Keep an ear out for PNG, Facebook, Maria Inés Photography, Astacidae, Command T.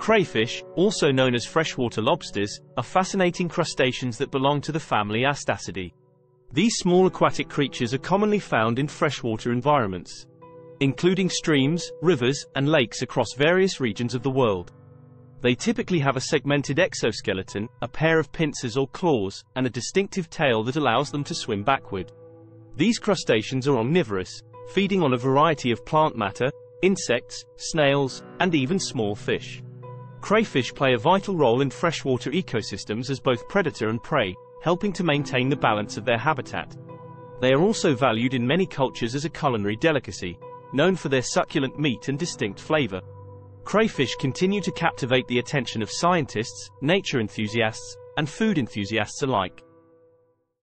Crayfish, also known as freshwater lobsters, are fascinating crustaceans that belong to the family Astacidae. These small aquatic creatures are commonly found in freshwater environments, including streams, rivers, and lakes across various regions of the world. They typically have a segmented exoskeleton, a pair of pincers or claws, and a distinctive tail that allows them to swim backward. These crustaceans are omnivorous, feeding on a variety of plant matter, insects, snails, and even small fish. Crayfish play a vital role in freshwater ecosystems as both predator and prey, helping to maintain the balance of their habitat. They are also valued in many cultures as a culinary delicacy, known for their succulent meat and distinct flavor. Crayfish continue to captivate the attention of scientists, nature enthusiasts, and food enthusiasts alike.